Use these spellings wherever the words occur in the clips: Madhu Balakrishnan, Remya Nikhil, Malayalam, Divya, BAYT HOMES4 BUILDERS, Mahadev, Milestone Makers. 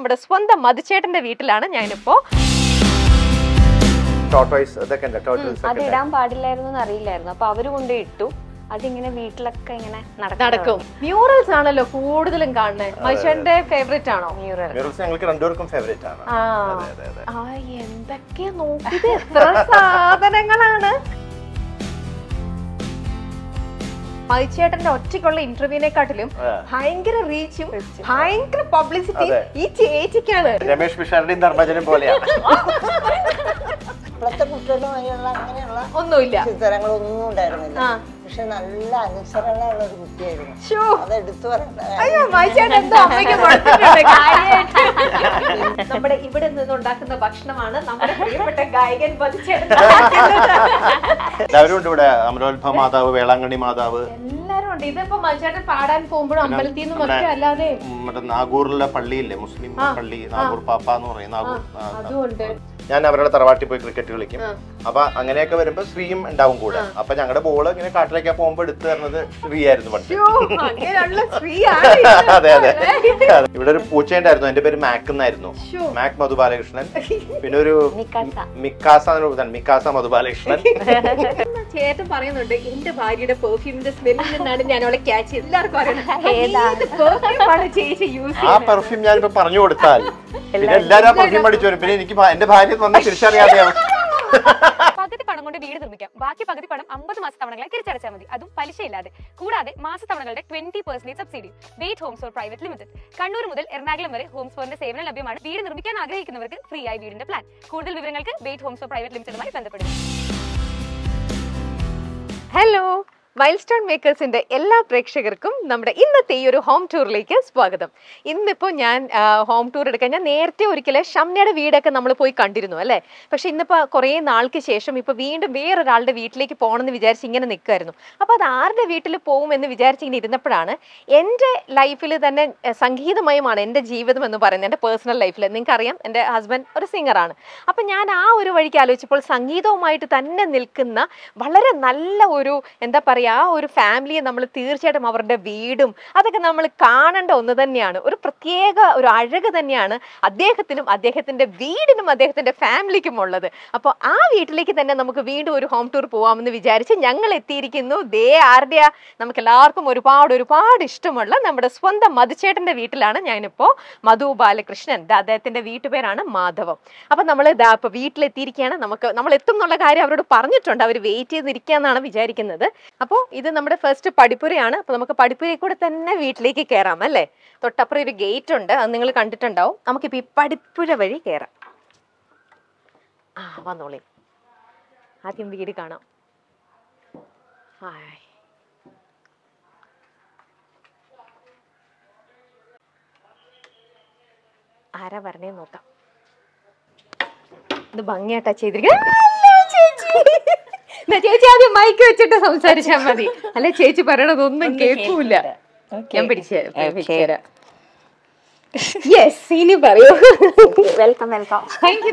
I was able to cricket. I was able to stream and down. I was able to get a cart like a phone, but it's free. I was free. I was Madhu Balakrishnan. Mikasa Madhu Balakrishnan. I I'm going to show you Hello, Milestone Makers in the Ella Prekshakarkum, Namda in the Theory Home Tour Lake is Pagatham. In the Punyan Home Tour, near Theoricala, Shamna Vida Kanamapoi Continua. But in the Korean Alkisham, if a wind bear all the wheat lake upon the Vijay singing and the Kerno. About the art of wheat poem and the Vijay singing in the Prana, end life than a Sangi the Mayaman, end the Jeeva the Manuparan, and a personal life, and Karyam and a husband or a singer on. Upanyana, Uru Vadicalipol, Sangido might Tanda Nilkana, Valara Nalla Uru and the Paria. Our family and our teacher, our vidum, other than our can and on the Yana, or Pratiaga or Adrega than Yana, Adecatilum, Adecathan, the weed and Madecathan, a family Kimolada. Upon our wheat lick and Namaka weed or home tour poem, the Vijarish, young Latirikino, they are there, Namakalarkum or Pad Ishtamala, numbered Swan the Mother Chet and the Wheatlana, Yanapo, Madhu Balakrishnan, that in the wheat berana, Madhava. Upon Namala wheat Latirikana, Namalatum Nolagari, to Parnitron, our weight is the Rikana Vijaric another. This is the first padipuri. We will go to the gate and we will go to the padipuri. Okay. Yes, welcome. Thank you.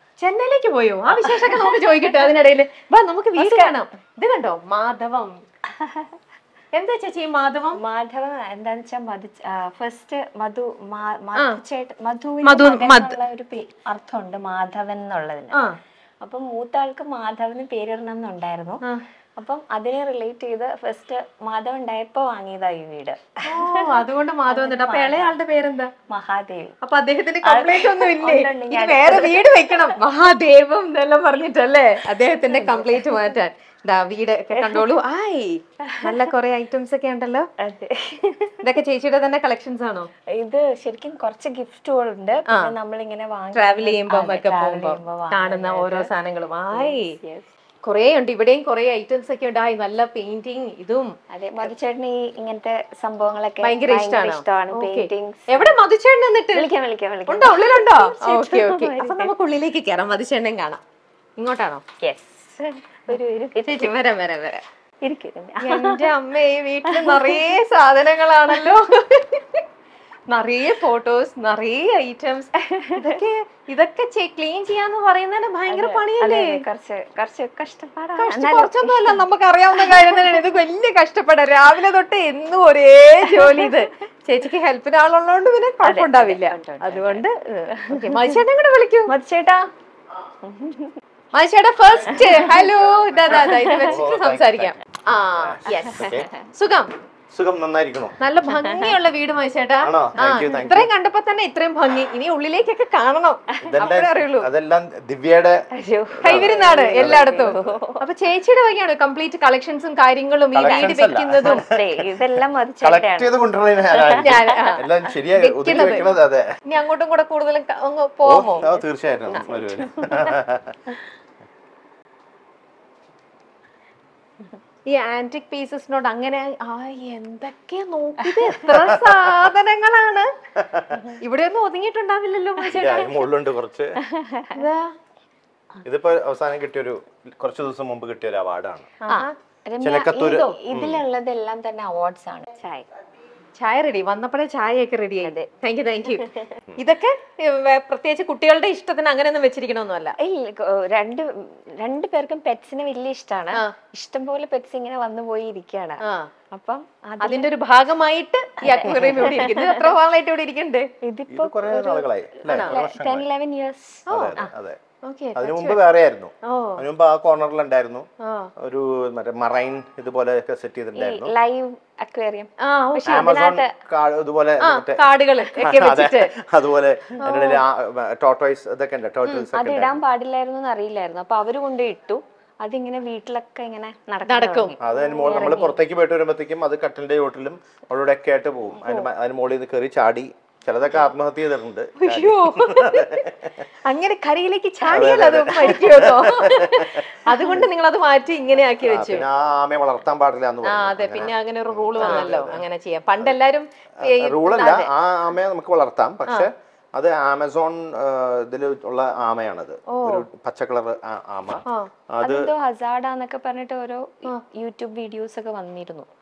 Chennai ke boyo. Haan, vishesha ka namu joy ke tadina daily. Ba namu ke weed kana. Dena do. Madhavam. Enda chachi Madhavam. Madhavam. Enda chachi Madhavam. First Madhu Madhuchet Madhu. Madhu. Arthon da Madhavan nalla dena. Appa mootal ka Madhavan peerar nam nondaerno. Apam Adina relate either first Madhu and Diapawangi the Vida. Oh, Madhu and Madhu and the Pele and the parent the Mahadev. Apa they did a complaint on the window. You wear a weed waken up Mahadevum, the Lamarli Tele. They did a complaint to matter. The weed condolu, aye. Alla Korea items a candle. The Kachida than the collections are no. Either Shirkin Korcha gift to old numbering in a van. Traveling Bamaka Bomba, Tanana Oro Sanangal. Aye, yes. Korea and dividend Korea items like your dye, Mala painting, Idum. Mother Cherney, Ingenta, some bong like Mangristan paintings. Ever a mother churn and the Tilkamilkamil. Okay. Afamakuli Kara, Mother Chernangana. Ingotano. Yes. It's a chimera, wherever. Yendam, maybe Marie, Southern Marie photos, Marie items. ഇതൊക്കെ clean ചെയ്യാന്ന് പറയുന്നത് ഭയങ്കര പണിയല്ലേ കഷ്ടപ്പാടാണ് നമുക്ക് അറിയാവുന്ന കാര്യം തന്നെയാണ് ഇത് വലിയ കഷ്ടപ്പാടാ രാവിലെ തൊട്ട് എന്നും ഒരേ ജോലി ഇത് ചേച്ചിക്ക് ഹെൽപ്പിന് ആളുള്ളതുകൊണ്ട് പിന്നെ കുഴപ്പമുണ്ടാവില്ല അതുകൊണ്ട് മതിച്ചേട്ടൻ കൂടെ വിളിക്കും മതിച്ചേട്ടാ ഫസ്റ്റ് ഹലോ ഇതാ ഇത് വെച്ചിട്ട് സംസാരിക്കാം ആ യെസ് സുഖം സുഖം നന്നായിരിക്കണോ നല്ല ഭംഗിയുള്ള വീട് മൈസേട്ടാ ഇത്രയും കണ്ടപ്പോ തന്നെ ഇത്രയും ഭംഗി ഇനി ഉള്ളിലേക്കൊക്കെ കാണണം അപ്പോഴേ അറിയുള്ളൂ അതെല്ലാം ദിവ്യയുടെ കൈവരുന്നാണ് എല്ലായിടത്തും അപ്പൊ ചേച്ചിയുടെ വകയാണ് കംപ്ലീറ്റ് കളക്ഷൻസും കാര്യങ്ങളും ഈ വീട് വെക്കുന്നതും ഇതെല്ലാം ഇനി അങ്ങോട്ടും കൂടെ കൂടുതലും പോമോ തീർച്ചയായിട്ടും ഈ ആന്റിക് പീസസിനോട് അങ്ങനെ ആ എന്തൊക്കെ നോക്കിയത് എത്ര സാധനങ്ങളാണ് ഇവിടെ ഒന്നും ഒതുങ്ങിയിട്ടുണ്ടാവില്ലല്ലോ ഇതിപ്പോ അവസാനം കിട്ടിയൊരു കുറച്ചു ദിവസം മുമ്പ് കിട്ടിയൊരു അവാർഡാണ് ഇതിലുള്ളതെല്ലാം തന്നെ അവാർഡ്സ് ആണ് ചായ റെഡി വന്നപ്പോഴേ ചായയൊക്കെ റെഡി ആയത് താങ്ക് യു ഇതൊക്കെ പ്രത്യേകിച്ച് കുട്ടികളുടെ ഇഷ്ടത്തിന് അങ്ങനെയൊന്നും വെച്ചിരിക്കണമെന്നല്ല രണ്ട് പേർക്കും പെറ്റ്സിന് വലിയ ഇഷ്ടമാണ് ഇഷ്ടം പോലെ പെറ്റ്സ് ഇങ്ങനെ വന്നു പോയി ഇരിക്കുകയാണ് അപ്പം അതിന്റെ ഒരു ഭാഗമായിട്ട് ഈ അക്വേറിയം ഇവിടെ ഇരിക്കുന്നു എത്ര നാളായിട്ട് ഇവിടെ ഇരിക്കണ്ടേ ഇതിപ്പോ 10-11 years അതിനു മുമ്പ് വേറെയായിരുന്നു അതിനു മുമ്പ് ആ കോർണറിൽ ഉണ്ടായിരുന്നു ഒരു മറ്റേ മറൈൻ ഇതുപോലെ സെറ്റ് ചെയ്തിട്ടുണ്ടായിരുന്നു ലൈവ് അക്വേറിയം ആമസോൺ ഇതുപോലെ അതുപോലെ ടോർട്ടോയ്സ് ഇതൊക്കെ ഉണ്ട് ടോർട്ടോയ്സ് അത് ഇടാൻ പാടില്ലായിരുന്നു എന്ന് അറിയില്ലായിരുന്നു അപ്പൊ അവര് കൊണ്ട് ഇട്ടു അതിങ്ങനെ വീട്ടിലൊക്കെ ഇങ്ങനെ നടക്കും അത് നമ്മൾ പുറത്തേക്ക് പോയിട്ട് വരുമ്പോഴത്തേക്കും അത് കട്ടിലിന്റെ ചോട്ടിലും അവിടെ ഒക്കെ ആയിട്ട് പോകും അതിന് മുകളിൽ നിന്ന് കയറി ചാടി ചിലതൊക്കെ ആത്മഹത്യ ചെയ്തിട്ടുണ്ട് അങ്ങനെ കരയിലേക്ക് ചാടിയാൽ അത് മരിക്കുമോ അതുകൊണ്ട് നിങ്ങൾ അത് മാറ്റി ഇങ്ങനെ ആക്കി വെച്ചു ആമയെ വളർത്താൻ പാടില്ല എന്ന് അതെ പിന്നെ അങ്ങനെ ഒരു റൂൾ വന്നല്ലോ അങ്ങനെ ചെയ്യാം പണ്ടെല്ലാരും റൂളല്ല ആ ആമയെ നമുക്ക് വളർത്താം പക്ഷെ അത് ആമസോൺ ഇതിൽ ഉള്ള ആമയാണത് ഒരു പച്ച കളർ ആമ അത് ഹസാർഡാന്നൊക്കെ പറഞ്ഞിട്ട് ഓരോ യൂട്യൂബ് വീഡിയോസ് ഒക്കെ വന്നിരുന്നു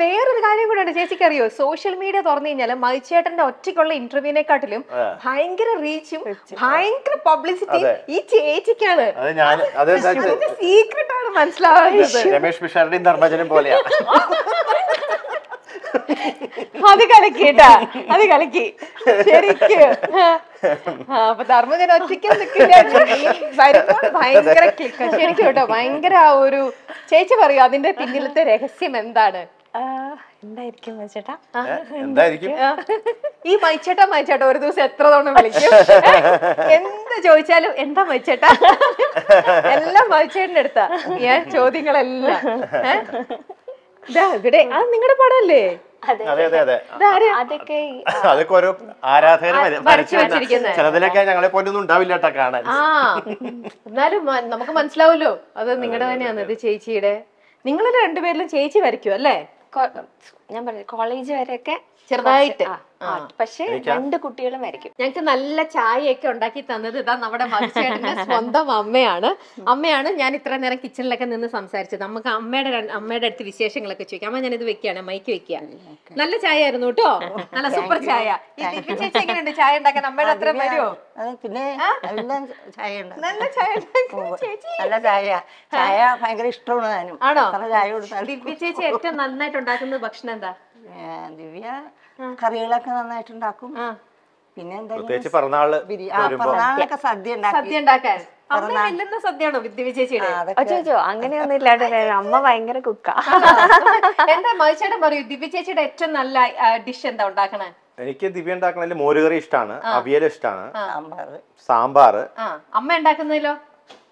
വേറൊരു കാര്യം കൂടെ ഉണ്ട് ചേച്ചിക്ക് അറിയോ സോഷ്യൽ മീഡിയ തുറന്നു കഴിഞ്ഞാൽ മൈചേട്ടന്റെ ഒറ്റയ്ക്കുള്ള ഇന്റർവ്യൂവിനെക്കാട്ടിലും ഭയങ്കര റീച്ചും ഭയങ്കര പബ്ലിസിറ്റിയും ഈ ചേച്ചിക്കാണ് സീക്രട്ട് ആണ് മനസ്സിലാവുന്നത് അത് കളിക്കേട്ടാ അത് കളിക്ക് ശരിക്കും അപ്പൊ ധർമ്മജന ഒറ്റയ്ക്ക് ഭയങ്കര ക്ലിക്ക് ശരിക്കും കേട്ടോ ഭയങ്കര ആ ഒരു ചേച്ചി പറയൂ അതിന്റെ പിന്നിലത്തെ രഹസ്യം എന്താണ് എന്തായിരിക്കും മൈചേട്ടാ ഈ മൈചേട്ടാ ഒരു ദിവസം എത്ര തവണ വിളിക്കും എന്ത് ചോദിച്ചാലും എന്താ മൈചേട്ടാ എല്ലാം മൈചേട്ടൻ്റെ അടുത്താ ഞാൻ ചോദ്യങ്ങളെല്ലാം ഇവിടെ അത് നിങ്ങളുടെ പടമല്ലേ അതൊക്കെ ഓരോ ആരാധകര് വരച്ചു വെച്ചിരിക്കുന്നത് ചിലതിലൊക്കെ ഞങ്ങളെ പോലെ ഒന്നും ഉണ്ടാവില്ല കേട്ടോ കാണാൻ എന്നാലും നമുക്ക് മനസ്സിലാവല്ലോ അത് നിങ്ങളുടെ തന്നെയാണ് ഇത് ചേച്ചിയുടെ നിങ്ങളെ രണ്ടുപേരിലും ചേച്ചി വരയ്ക്കും അല്ലേ ഞാൻ പറഞ്ഞു കോളേജ് വരെയൊക്കെ ചെറുതായിട്ട് പക്ഷെ രണ്ട് കുട്ടികളും വരയ്ക്കും. ഞങ്ങൾക്ക് നല്ല ചായയൊക്കെ ഉണ്ടാക്കി തന്നത് ഇതാ നമ്മുടെ മനുഷ്യന്റെ സ്വന്തം അമ്മയാണ്. അമ്മയാണ് ഞാൻ ഇത്ര നേരം കിച്ചണിലൊക്കെ നിന്ന് സംസാരിച്ചത്. നമുക്ക് അമ്മയുടെ അടുത്ത് വിശേഷങ്ങളൊക്കെ ചോദിക്കാം. അമ്മ ഞാനിത് വെക്കുകയാണ്, മൈക്ക് വെക്കുക. നല്ല ചായ ആയിരുന്നു കേട്ടോ, നല്ല സൂപ്പർ ചായ. എങ്ങനെയുണ്ട് ചായ ഉണ്ടാക്കാൻ? അമ്മയുടെ അത്ര വരുമോ? പിന്നെ നല്ല ചായ നല്ല ചായ ചായ ഭയങ്കര ഇഷ്ടമാണ് ഞാനും. ആണോ? ചായ കൊടുത്താൽ ദിവ്യ ചേച്ചി ഏറ്റവും നന്നായിട്ട് ഉണ്ടാക്കുന്ന ഭക്ഷണം എന്താ? ദിവ്യ കറികളൊക്കെ നന്നായിട്ടുണ്ടാക്കും. പിന്നെ പിറന്നാളിലൊക്കെ സദ്യ ഉണ്ടാക്കാൻ സദ്യയാണോ ദിവ്യ ചേച്ചിയുടെ? അച്ചോ അങ്ങനെയൊന്നും ഇല്ലാട്ടെ, അമ്മ ഭയങ്കര കുക്കാ. എന്താ മനുഷ്യടം പറയൂ, ദിവ്യ ചേച്ചിയുടെ ഏറ്റവും നല്ല ഡിഷ് എന്താ ഉണ്ടാക്കണേ? എനിക്ക് ദിവ്യ ഉണ്ടാക്കണതിൽ മോരുകറി ഇഷ്ടമാണ്, അവിയൽ ഇഷ്ടമാണ്, സാമ്പാർ. അമ്മ ഉണ്ടാക്കുന്നതിലോ?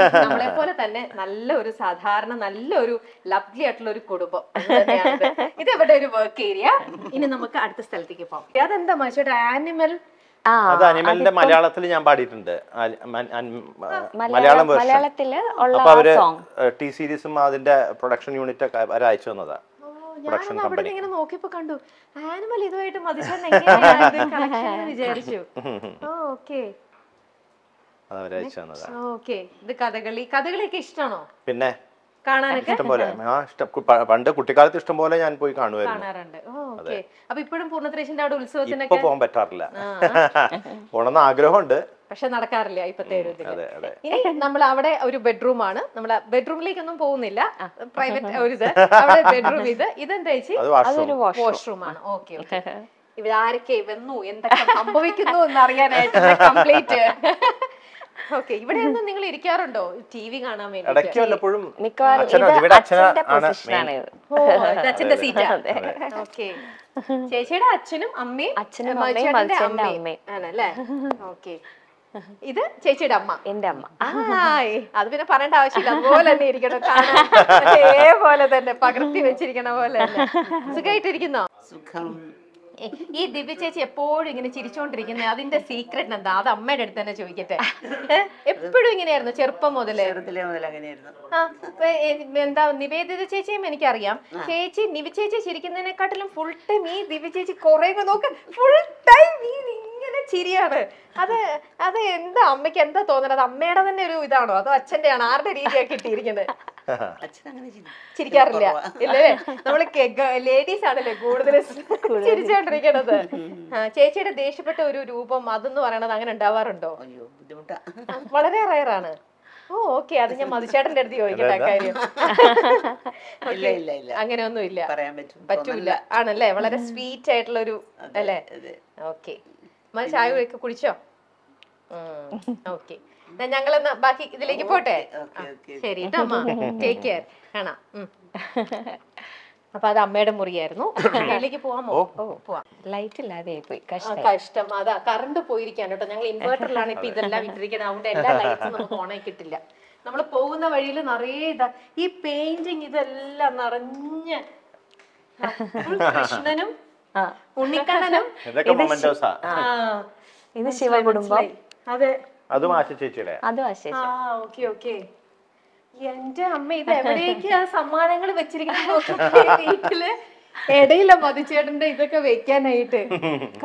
നമ്മളെ പോലെ തന്നെ നല്ലൊരു സാധാരണ നല്ലൊരു ലവ്ലി ആയിട്ടുള്ള ഒരു കുടുംബം. ഇത് ഇവിടെ ഒരു വർക്ക് ഏരിയ. ഇനി നമുക്ക് അടുത്ത സ്ഥലത്തേക്ക് പോകാം. അതെന്താ മനുഷ്യരുടെ ആനിമൽ? അത് അനിമലിന്റെ മലയാളത്തിൽ ഞാൻ പാടിയിട്ടുണ്ട്. മലയാളത്തില് അപ്പൊ അവര് ടി സീരീസും അതിന്റെ പ്രൊഡക്ഷൻ യൂണിറ്റ് ഒക്കെ അയച്ചു തന്നതാ. ആനിമൽ ഇതുമായിട്ട് വിചാരിച്ചു. ഓക്കെ, കഥകളിയൊക്കെ ഇഷ്ടമാണോ? പിന്നെ കാണാനൊക്കെ ഇഷ്ടംപോലെ. പണ്ട് കുട്ടിക്കാലത്ത് ഇഷ്ടംപോലെ ഞാൻ പോയി കാണുമായിരുന്നു. അപ്പൊ ഇപ്പോഴും പൂർണ്ണത്രേശിന്റെ അവിടെ ഉത്സവത്തിനൊക്കെ പോകാൻ പറ്റാറില്ല. പോകണമെന്ന് ആഗ്രഹമുണ്ട്, പക്ഷെ നടക്കാറില്ല ഇപ്പത്തെ ഒരു ഇതിൽ. ഇനി നമ്മൾ അവിടെ ഒരു ബെഡ്റൂം ആണ്. നമ്മൾ ബെഡ്റൂമിലേക്കൊന്നും പോകുന്നില്ല, പ്രൈവറ്റ് ഒരു ഇത്. അവിടെ ബെഡ്റൂം ഇത് ഇതെന്താ ചേച്ചി? അതൊരു വാഷ്റൂം ആണ്. Okay okay. ഇവരാരൊക്കെ വന്നു, എന്തൊക്കെ സംഭവിക്കുന്നു എന്ന് അറിയാനായിട്ട് കംപ്ലീറ്റ്. ഓക്കെ, ഇവിടെ ഒന്നും നിങ്ങൾ ഇരിക്കാറുണ്ടോ ടി വി കാണാൻ വേണ്ടി? വല്ലപ്പോഴും. അച്ഛന്റെ സീറ്റ്. ഓക്കെ, ചേച്ചിയുടെ അച്ഛനും അമ്മയും ആണല്ലേ? ഓക്കെ, ഇത് ചേച്ചിയുടെ അമ്മ. എന്റെ അമ്മ. അത് പിന്നെ പറയേണ്ട ആവശ്യമില്ല, അതുപോലെ തന്നെ ഇരിക്കണം. അതേപോലെ തന്നെ പകർത്തി വെച്ചിരിക്കണ പോലെ തന്നെ. സുഖമായിട്ടിരിക്കുന്നോ? ഈ ദിവ്യ ചേച്ചി എപ്പോഴും ഇങ്ങനെ ചിരിച്ചോണ്ടിരിക്കുന്നത് അതിന്റെ സീക്രട്ട് എന്താ? അത് അമ്മയുടെ അടുത്ത് തന്നെ ചോദിക്കട്ടെ. എപ്പോഴും ഇങ്ങനെയായിരുന്നു ചെറുപ്പം മുതലേ? എന്താ നിവേദിത ചേച്ചിയും എനിക്കറിയാം. ചേച്ചി ദിവ്യ ചേച്ചി ചിരിക്കുന്നതിനെക്കാട്ടിലും ഫുൾ ടൈം ഈ ദിവ്യ ചേച്ചി കൊറേ നോക്ക്, ഫുൾ ടൈം ഇങ്ങനെ ചിരിയാണ്. അത് എന്താ അമ്മയ്ക്ക് എന്താ തോന്നണത്? അമ്മയുടെ തന്നെ ഒരു ഇതാണോ അതോ അച്ഛന്റെ ആണോ? ആരുടെ രീതിയാ കിട്ടിയിരിക്കുന്നത്? ചിരിക്കാറില്ല ഇല്ലേ? നമ്മള് ലേഡീസ് ആണല്ലേ കൂടുതൽ ചിരിച്ചോണ്ടിരിക്കണത്. ചേച്ചിയുടെ ദേഷ്യപ്പെട്ട ഒരു രൂപം അതെന്ന് പറയണത് അങ്ങനെ ഉണ്ടാവാറുണ്ടോ? വളരെ റയറാണ്. ഓ ഓക്കെ, അത് ഞാൻ മധുചേട്ടന്റെ അടുത്ത് ചോദിക്കട്ടെ കാര്യം. അങ്ങനെ ഒന്നും ഇല്ല, പറ്റൂല ആണല്ലേ? വളരെ സ്വീറ്റ് ആയിട്ടുള്ള ഒരു അല്ലേ? ഓക്കെ, ചായ കുടിച്ചോ? ഓക്കെ, ഞങ്ങളെന്നാ ബാക്കി ഇതിലേക്ക് പോട്ടെ. ശരി, ടേക്ക് കെയർ. കാണാം. അപ്പൊ അത് അമ്മയുടെ മുറിയായിരുന്നു. മുറിയിലേക്ക് പോവാമോ? പോവാം. ലൈറ്റ് ഇല്ലാതെ പോയി, കഷ്ടം. അതാ കറണ്ട് പോയിരിക്കാണ് കേട്ടോ. ഞങ്ങൾ ഇൻവേർട്ടറിലാണ് ഇപ്പൊ ഇതെല്ലാം ഇട്ടിരിക്കുന്നത്. അതുകൊണ്ട് എല്ലാ ലൈറ്റ്സും നമുക്ക് ഓണായി കിട്ടില്ല. നമ്മൾ പോകുന്ന വഴിയിൽ നിറയെ ഇതാ ഈ പെയിന്റിങ് ഇതെല്ലാം നിറഞ്ഞ കൃഷ്ണനും ഉണ്ണിക്കണ്ണനും. ഇത് ശിവകുടുംബം. അതെ, അതും ആശ ചേച്ചിയുടെ. എന്റെ അമ്മ ഇത് എവിടേക്ക് സമ്മാനങ്ങൾ വെച്ചിരിക്കുന്നത്? ഇടയില്ല മധുചേട്ടന്റെ ഇതൊക്കെ വെക്കാനായിട്ട്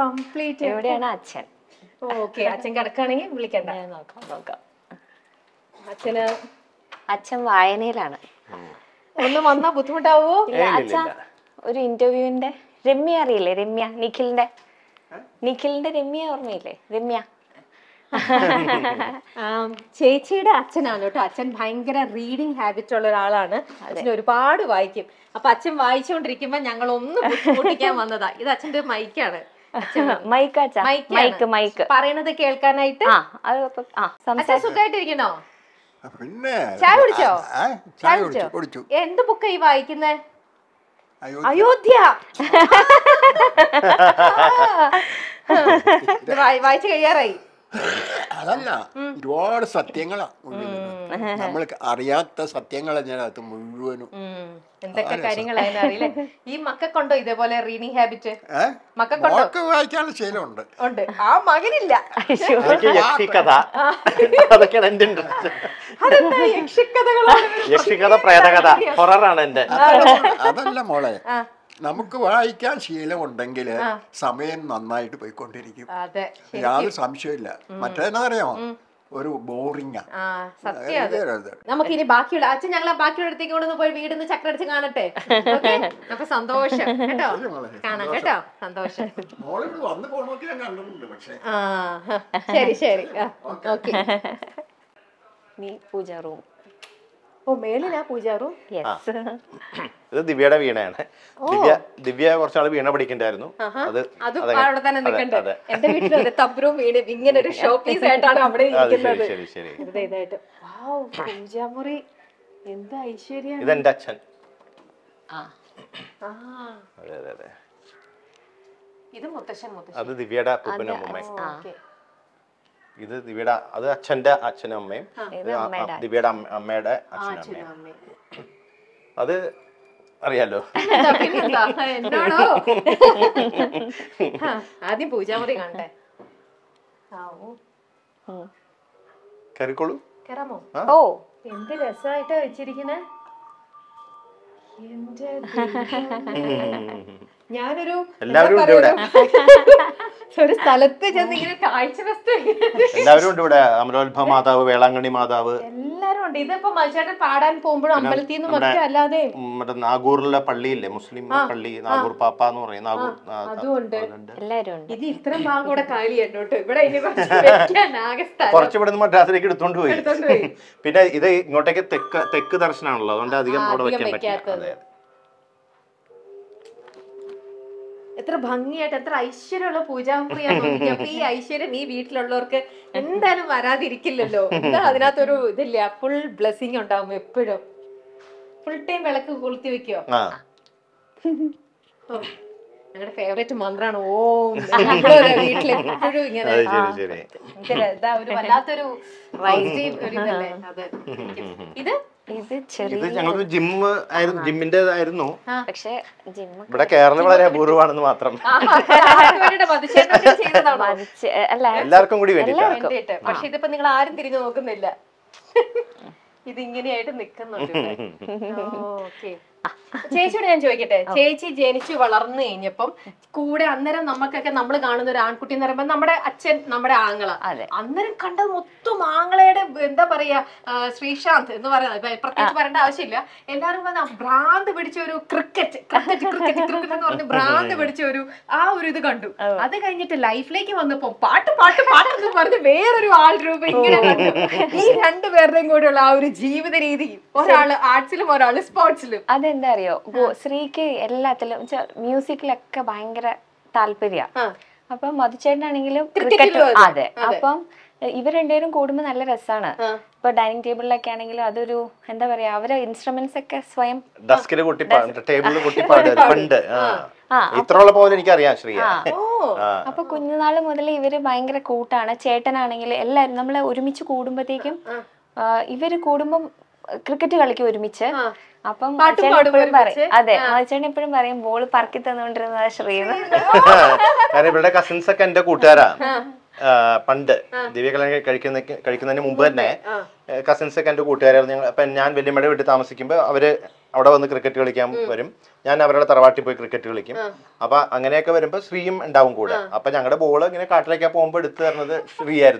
കംപ്ലീറ്റ്. എവിടെയാണ് അച്ഛൻ? ഓക്കെ, അച്ഛൻ കിടക്കുകയാണെങ്കിൽ വിളിക്കണ്ട, നോക്കാം നോക്കാം. അച്ഛൻ വായനയിലാണ്. ഒന്ന് വന്നാ ബുദ്ധിമുട്ടാവോ? അച്ഛ ഒരു ഇന്റർവ്യൂവിന്റെ രമ്യ അറിയില്ലേ? രമ്യ നിഖിലിന്റെ രമ്യ ഓർമ്മയില്ലേ? രമ്യ ചേച്ചിയുടെ അച്ഛനാണ് കേട്ടോ. അച്ഛൻ ഭയങ്കര റീഡിങ് ഹാബിറ്റ് ഉള്ള ഒരാളാണ്. അച്ഛൻ ഒരുപാട് വായിക്കും. അപ്പൊ അച്ഛൻ വായിച്ചുകൊണ്ടിരിക്കുമ്പോ ഞങ്ങൾ ഒന്ന് ബുദ്ധിമുട്ടിക്കാൻ വന്നതാ. ഇത് അച്ഛന്റെ മൈക്കാണ്. മൈക്ക് പറയണത് കേൾക്കാനായിട്ട്. സുഖമായിട്ടിരിക്കണോ? ചായ കുടിച്ചോ? എന്ത് ബുക്കായി വായിക്കുന്നേ? Ayodhya. Why take a year? Adala, it was Satyangala. Namaka Ariata Satyangala Janatu Muru. And the carrying a line. He Maka Kondo, the Bola reading habit. Maka Kondo, I can say on it. Ah, Maganilla. I should Yakshika. I can't see a little dangle, some men on night to be continued. Some shilla, Matanarion, or boring. Ah, Namakini Baku, Achinala Baku, take over the boy, we in the Chakra Tiganate. Okay, Santosha, Canagata, Santosha. All on the phone, okay. Me, Puja room. Oh, mainly na puja room. Yes. This Divya da veena. Divya varshal veena padikkundarunnu. Adu paadu thanne nikkundu. Ente veetile oru tub room veena ingane oru showpiece aayittaan avade irikkunnathu. Sheri sheri. Idu idayitte. Wow, puja muri. Entha aishwarya. Idu ente achchan. Ah. Ah. Ade ade ade. Idu muthashan muthashan. Adu Divya da appan ammayi. Okay. This is the Veda, other Chanda Achaname, the Veda Ameda Achaname. Other Ariello. No, Adi Puja. Cariculu? Caramo. Oh, in the recital, Chirikina. Yanaru, so this salad is just like a ice cream. Everyone do that. Amral Bhamata, Velangani Mata. Everyone. This is for Malchada Padan Pombu. Amral Tinu Makkya all day. Matlab Nagurla Palli, Muslim Palli, Nagur Papa no re Nagur. Everyone. Everyone. This is extra bag or a Kali note. But I never expected Nagastar. Forche but my dress like it don't do it. Pina this note ke tek darshan all. Onda adhigam oru vekkya. Etra bhangi at etra aishwaryamulla puja priya nokki appo ee aishwarya nee veetil ullovarku endanu varadirikkillalo enda adanathu oru idilla full blessing undavum eppozhum full time velakku kulthi vekkiyo ah engade favorite mantra aanu om engade veetil eppozhum ingane seri seri idha oru vallathoru rising oru idalle adu idu. Is it cherry? This is gym. Gym in the I don't know. But I care about a Buru and the Matram. I music like a banger talperia. Upon Madhuchet and cricket other. Upon even in Darum Kodaman Alarasana, but dining table like Anangil, other and the very other instruments like a swim. Dusky would tip on the table would tip on the panda. It roll upon the Kariashri. Oh, upon Kunala Mudali, very banger coat and a chat and Anangil, Ella Namla Urimichu Kodum, but take him. Every Kodum cricket like Urimicha. Upon part of the other, I send a primary bowl parkit and under the shrine. And a brother cousin second Kutara Panda, the curriculum Mumbane, cousin second to Kutara, Penan Villimada with Thomas Kimber, out on the cricket camp for him, Yanavara Taravati cricket to Likim. Upon Anganaka Veremper, stream and down Kuda. Upon Yanga Bowler, in a cart like a pomp, but it's another 3 years.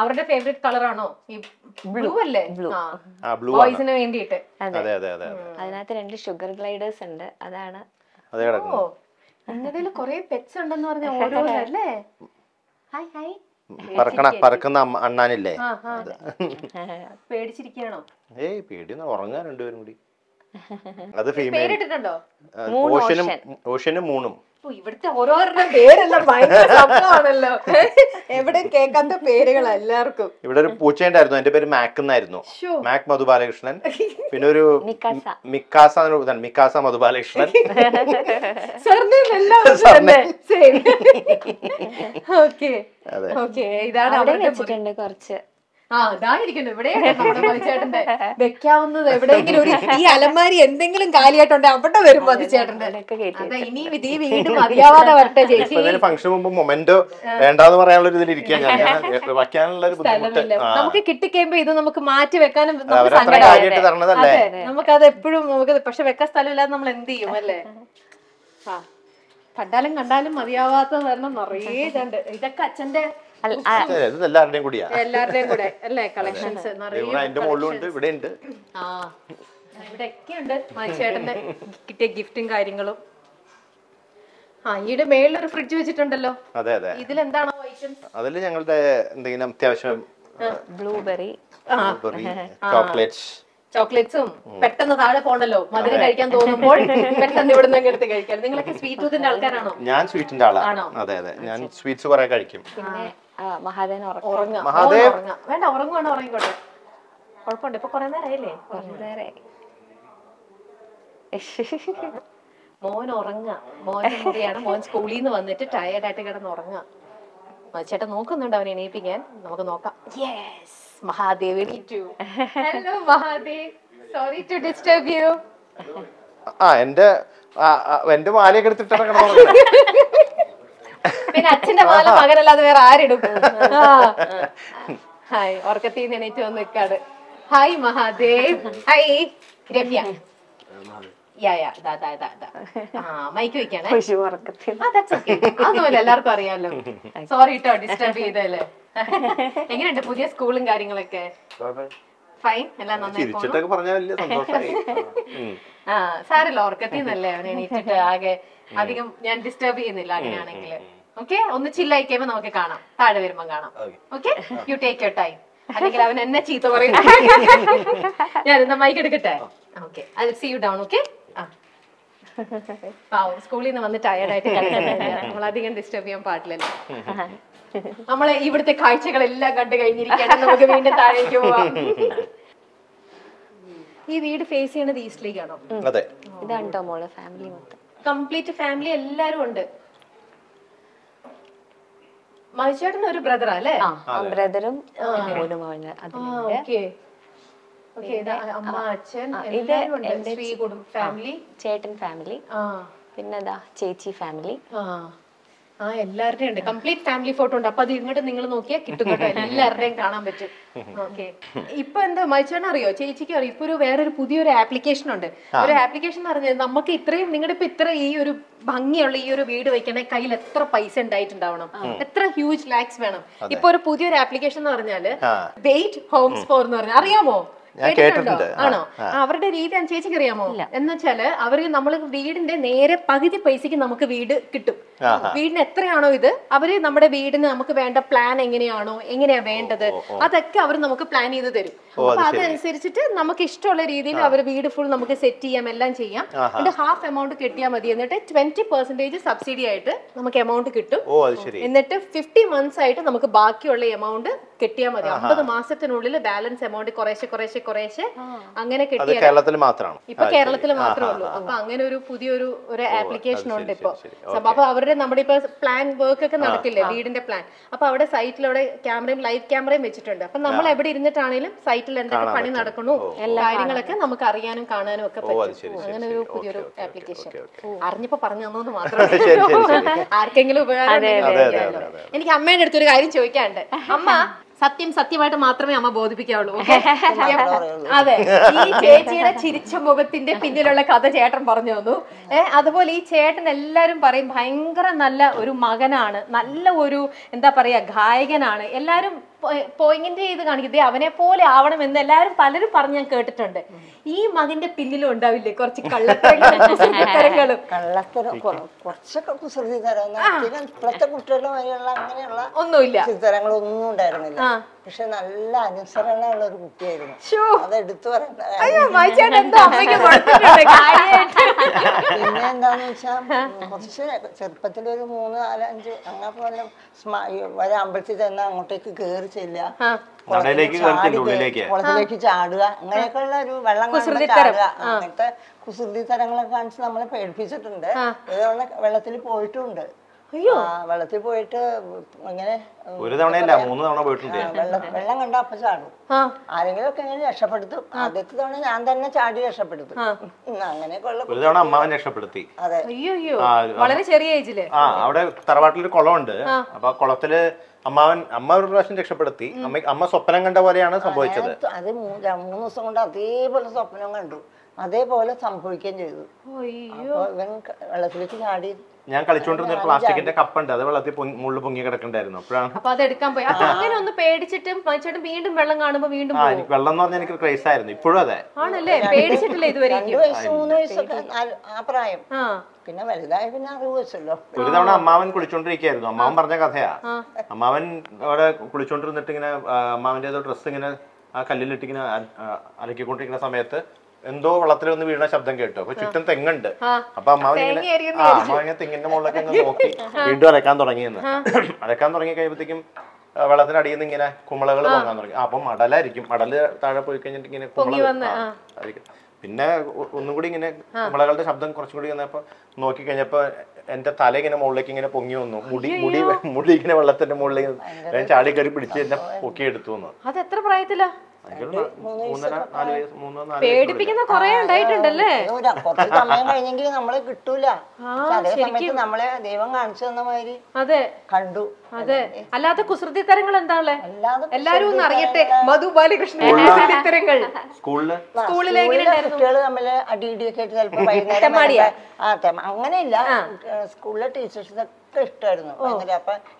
അവരുടെ favourite colour ആണോ ഈ blue അല്ലേ blue ബോയ്സിന് വേണ്ടിയിട്ട് അതെ അതെ അതെ അതിനകത്ത് രണ്ട് ഷുഗർ ഗ്ലൈഡേഴ്സ് ഉണ്ട് അതാണ് അതേ കിടക്കുന്നു ഓ അങ്ങനെയുള്ള കുറേ പെറ്റ്സ് ഉണ്ടെന്ന് പറഞ്ഞ ഓരോരോ അല്ലേ ഹായ് ഹായ് പറക്കുന്ന അണ്ണാനില്ലേ പേടിച്ചിരിക്കാണോ ഏയ് പേടിയൊന്നും ഉറങ്ങാൻ രണ്ടുപേരും കൂടി അത് ഫീമെയിൽ പേരിട്ടിട്ടുണ്ടോ ഓഷനും ഓഷനും മൂണും ഇവിടുത്തെ ഓരോരുത്തരുടെ പേരെല്ലാം ഭയങ്കര സംഭവമാണല്ലോ എവിടെ കേൾക്കാത്ത പേരുകൾ എല്ലാവർക്കും ഇവിടെ ഒരു പൂച്ചയുണ്ടായിരുന്നു എന്റെ പേര് മാക് എന്നായിരുന്നു മാക് മധു ബാലകൃഷ്ണൻ പിന്നെ ഒരു മിക്കാസ മധു ബാലകൃഷ്ണൻ ഇതാണ് കുറച്ച് വെക്കാവുന്നത് എവിടെയെങ്കിലും ഒരു ഈ അലമാരി എന്തെങ്കിലും കാലിയായിട്ടുണ്ട് അവിടെ വരും മതി ചേട്ടന്റെ ഇനി ഈ വീട് മതിയാവാതെ വരട്ടെ ചേച്ചി ഫംഗ്ഷൻ മൊമെന്റോ വേണ്ടെന്ന് പറയാനുള്ള നമുക്ക് കിട്ടിക്കഴിയുമ്പോ ഇത് നമുക്ക് മാറ്റി വെക്കാനും നമുക്കത് എപ്പോഴും നമുക്ക് പക്ഷെ വെക്കാൻ സ്ഥലമില്ലാതെ നമ്മൾ എന്ത് ചെയ്യും അല്ലേ കണ്ടാലും കണ്ടാലും മതിയാവാത്ത കാരണം നിറയെ ഇതുണ്ട് ഇതൊക്കെ അച്ഛന്റെ എല്ലാവരുടെയും കൂടിയാ എല്ലാവരുടെയും കൂടെ അല്ലേ കളക്ഷൻസ് ഇവിടെയൊക്കെ ഉണ്ട് ചേട്ടന്റെ കിട്ടിയ ഗിഫ്റ്റും കാര്യങ്ങളും ആ ഈടെ മേളിലൊരു ഫ്രിഡ്ജ് വെച്ചിട്ടുണ്ടല്ലോ അതെ അതെ ഇതിലെന്താണോ ഐറ്റംസ് അതിൽ ഞങ്ങളുടെ എന്തെങ്കിലും അത്യാവശ്യം ബ്ലൂബെറി ചോക്ലേറ്റ്സ് ചോക്ലേറ്റ്സും പെട്ടെന്ന് താഴെ പോണല്ലോ മധുരം കഴിക്കാൻ തോന്നുമ്പോൾ പെട്ടെന്ന് ഇവിടെ നിന്ന് എടുത്ത് കഴിക്കാം നിങ്ങളൊക്കെ സ്വീറ്റ് ടൂത്തിന്റെ ആൾക്കാരാണോ ഞാൻ സ്വീറ്റിന്റെ ആളാണോ അതെ അതെ ഞാൻ സ്വീറ്റ്സ് കുറെ കഴിക്കും പിന്നെ മഹാദേവൻ ഉറങ്ങാം മഹാദേവ് വേണ്ട ഉറങ്ങുവാണോ ഉറങ്ങിക്കോട്ടെ കുഴപ്പമുണ്ട് ഇപ്പൊ കുറെ നേരമായില്ലേ കുറച്ചു നേരമായി മോൻ ഉറങ്ങാം മോൻ മുറിയാണ് മോൻ സ്കൂളിൽ നിന്ന് വന്നിട്ട് ടയേർഡായിട്ട് കിടന്ന് ഉറങ്ങാം ചേട്ടാ നോക്കുന്നുണ്ട് അവനെ എണീപ്പിക്കാൻ നമുക്ക് നോക്കാം yes Mahadev, me too. Hello, Mahadev. Sorry to disturb you. എന്റെ മാലയൊക്കെ എടുത്തിട്ടാണ് പിന്നെ അച്ഛന്റെ മാല മകനല്ലാതെ വേറെ ആരെടുക്കും ഹായ് ഉറക്കത്തിൽ നിന്ന് എണീറ്റ് വന്ന് നിൽക്കാട് hi Mahadev hi Ramya mic വയ്ക്കാണേ അതുപോലെ എല്ലാവർക്കും അറിയാമല്ലോ സോറി കേട്ടോ ഡിസ്റ്റർബ് ചെയ്തല്ലേ എങ്ങനെയുണ്ട് പുതിയ സ്കൂളും കാര്യങ്ങളൊക്കെ ഫൈൻ എല്ലാം സാരല്ല ഓർക്കത്തിന്നല്ലേ അവനെ എണീറ്റിട്ട് ആകെ അധികം ഞാൻ ഡിസ്റ്റർബ് ചെയ്യുന്നില്ല അങ്ങനെയാണെങ്കിൽ ഓക്കെ ഒന്ന് ചില്ലായിക്കുമ്പോ നമുക്ക് കാണാം താഴെ വരുമ്പോ കാണാം okay you take your time അല്ലെങ്കിൽ അവൻ എന്നെ ചീത്ത പറയും ഞാൻ എന്താ മൈക്ക് എടുക്കട്ടെ okay I will see you down okay സ്കൂളിൽ നിന്ന് വന്ന് ടയർഡായിട്ട് നമ്മളധികം ഡിസ്റ്റർബ് ചെയ്യാൻ പാടില്ലല്ലോ നമ്മളെ ഇവിടുത്തെ കാഴ്ചകളെല്ലാം കണ്ടു കഴിഞ്ഞിരിക്കണം നമുക്ക് വീണ്ടും താഴേക്ക് പോവാം ഈ വീട് ഫേസ് ചെയ്യുന്നത് ഈസ്റ്റിലേക്കാണോ അതെ ഇതാണ്ടോ മോളെ ഫാമിലി മൊത്തം കംപ്ലീറ്റ് ഫാമിലി എല്ലാരും ഉണ്ട് മൈചേട്ടൻ ഒരു ബ്രദറാ അല്ലേ ബ്രദറും മോനും മോനെ അതിലുണ്ട് ഓക്കേ ഓക്കേ ഇതാ അമ്മ അച്ഛൻ എല്ലാരും ഉണ്ട് ശ്രീ കുടുംബ ഫാമിലി ചേട്ടൻ ഫാമിലി പിന്നെ ദാ ചേച്ചി ഫാമിലി എല്ലാവരുടെയും ഉണ്ട് കംപ്ലീറ്റ് ഫാമിലി ഫോട്ടോ ഉണ്ട് അപ്പൊ അത് ഇങ്ങോട്ട് നിങ്ങൾ നോക്കിയാൽ കിട്ടും കേട്ടോ എല്ലാവരുടെയും കാണാൻ പറ്റും ഓക്കെ ഇപ്പൊ എന്താ മൈച്ചാണ് അറിയോ ചേച്ചിക്ക് അറിയോ ഇപ്പൊ ഒരു വേറൊരു പുതിയൊരു ആപ്ലിക്കേഷൻ ഉണ്ട് ഒരു ആപ്ലിക്കേഷൻ എന്ന് പറഞ്ഞാൽ നമുക്ക് ഇത്രയും നിങ്ങളുടെ ഇപ്പൊ ഇത്ര ഈ ഒരു ഭംഗിയുള്ള ഈ ഒരു വീട് വെക്കണേ കയ്യിൽ എത്ര പൈസ ഉണ്ടായിട്ടുണ്ടാവണം എത്ര ഹ്യൂജ് ലാക്സ് വേണം ഇപ്പൊ ഒരു പുതിയൊരു ആപ്ലിക്കേഷൻ എന്ന് പറഞ്ഞാല് വെയ്റ്റ് ഹോംസ് ഫോർ എന്ന് പറഞ്ഞാൽ അറിയാമോ ആണോ അവരുടെ രീതി ചേച്ചിക്ക് അറിയാമോ എന്ന് വെച്ചാല് അവര് നമ്മള് വീടിന്റെ നേരെ പകുതി പൈസക്ക് നമുക്ക് വീട് കിട്ടും വീടിന് എത്രയാണോ ഇത് അവര് നമ്മുടെ വീടിന് നമുക്ക് വേണ്ട പ്ലാൻ എങ്ങനെയാണോ എങ്ങനെയാ വേണ്ടത് അതൊക്കെ അവർ നമുക്ക് പ്ലാൻ ചെയ്ത് തരും അപ്പൊ അതനുസരിച്ചിട്ട് നമുക്ക് ഇഷ്ടമുള്ള രീതിയിൽ അവർ വീട് ഫുൾ നമുക്ക് സെറ്റ് ചെയ്യാം എല്ലാം ചെയ്യാം എന്നിട്ട് ഹാഫ് എമൗണ്ട് കിട്ടിയാൽ മതി എന്നിട്ട് 20% സബ്സിഡി ആയിട്ട് നമുക്ക് എമൗണ്ട് കിട്ടും എന്നിട്ട് 50 months ആയിട്ട് നമുക്ക് ബാക്കിയുള്ള എമൗണ്ട് കിട്ടിയാൽ മതി 50 മാസത്തിനുള്ളിൽ ബാലൻസ് എമൗണ്ട് കുറേശ്ശെ കുറേശ്ശെ കുറേശ്ശെ അങ്ങനെ കിട്ടിയ ഇപ്പൊ കേരളത്തിൽ മാത്രമേ ഉള്ളൂ അപ്പൊ അങ്ങനെ ഒരു പുതിയൊരു ഒരു ആപ്ലിക്കേഷൻ ഉണ്ട് ഇപ്പൊ അപ്പൊ അവരുടെ നമ്മുടെ ഇപ്പൊ പ്ലാൻ വർക്ക് ഒക്കെ നടക്കില്ലേ വീടിന്റെ പ്ലാൻ അപ്പൊ അവിടെ സൈറ്റിൽ അവിടെ ക്യാമറയും ലൈവ് ക്യാമറയും വെച്ചിട്ടുണ്ട് അപ്പൊ നമ്മൾ എവിടെ ഇരുന്നിട്ടാണെങ്കിലും സൈറ്റിൽ എന്തൊക്കെ പണി നടക്കണു കാര്യങ്ങളൊക്കെ നമുക്ക് അറിയാനും കാണാനും ഒക്കെ പറ്റും അങ്ങനെ ഒരു പുതിയൊരു ആപ്ലിക്കേഷൻ അറിഞ്ഞപ്പോ പറഞ്ഞു തന്നു മാത്രമേ ആർക്കെങ്കിലും ഉപകാരം എനിക്ക് അമ്മേന്റെ അടുത്തൊരു കാര്യം ചോദിക്കാനുണ്ട് അമ്മ സത്യം സത്യമായിട്ട് മാത്രമേ അമ്മ ബോധിപ്പിക്കാവുള്ളൂ അതെ ഈ ചേച്ചിയുടെ ചിരിച്ച മുഖത്തിന്റെ പിന്നിലുള്ള കഥ ചേട്ടൻ പറഞ്ഞു തന്നു അതുപോലെ ഈ ചേട്ടൻ എല്ലാരും പറയും ഭയങ്കര നല്ല ഒരു മകനാണ് നല്ല ഒരു എന്താ പറയാ ഗായകനാണ് എല്ലാരും Pointing the Avana Pole, Avanam, and the Lar Paler Parna Curtunda. E. Maganda Pililo and David Corsica Corsica. Amma Russian Experti, Amma Sopananga Variana, some boy. I think Munosonda, they will sopanandu. Are they boiled some hurricane? Plastic in the cup and other Mulubunga. Without a mamma Kulichundri care, the mamma got hair. A mamma or a Kulichundri, the thing in a mamma dressing in a calilitic in a recurring some method, and though Lathra in the Villa Shabdangator, which you can think under. About mamma thing in the Molak and the Moki, we do a candorangin. A candorangi with him, Valadana dealing in a Kumala, Apoma, Dalarikim, Madala, Tarapukin in a Kumala. Pinna Unuding in a Malagal Sabdan Corsica, Noki Kanapa, and the Thaleg and a Molacking in a Ponguno, Moody can never let the Molay and Charlie Garibri Poker Tuna. Hathra Britilla paid to pick in the Korean diet and delay. They I dedicate the school teachers.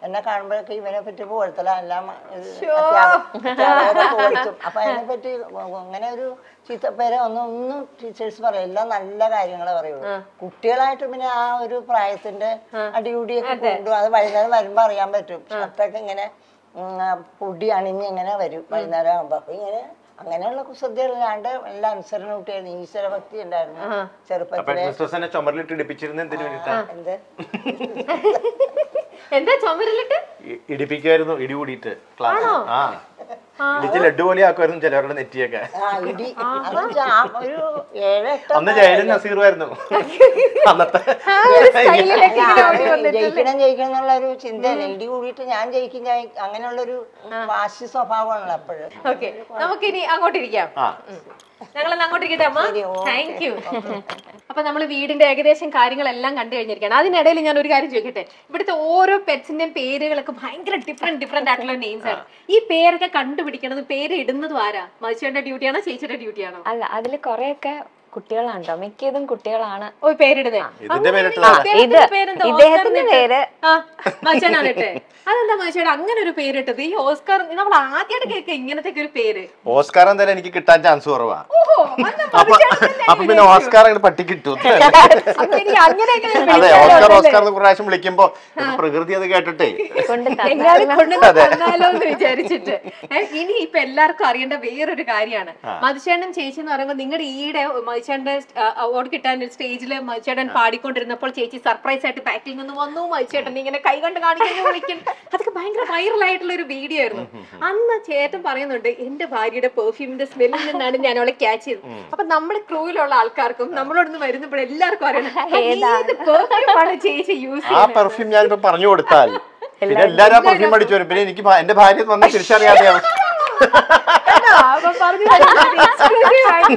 And I can't work even if it was the lama. Sure, she's a pair of no teachers for a long and love. Could tell I to me now to price and a duty and otherwise I will marry a better attacking and a puddy animing and a very fine around buffing it. Thank you. Now, we will be eating the aggregation carrying a long country. That's in a daily and ordinary jacket. But the over pets in a pair like different actual names. This pair is a country, the pair is in the Dwara, merchant duty and a teacher duty. Kutilanda, make it and Kutilana. Oh, paid it there. Oscar and then you could touch and Sorova. Oh, I'm an Oscar and particular tooth. Oscar, the Russian Likimbo, Pragurdia the Gator Day. Any peddler carrying a beer to Gariana. Madshan and Chasing are a thing to eat. Award kitchen stage, merchant and party counter in the Polchachi surprise at packing on the one no merchant and a Kaigan Garden. That's a banker fire light little video. And the chair to Paran in the party, the perfume, the smell, and an annual catches. But number cruel or alcarcum, number of the very bread lark. Hey, the perfume you perfume. Let up a few minutes, and the party is on the This is the first time that we have to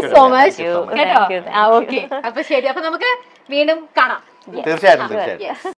so much. Thank you. Okay.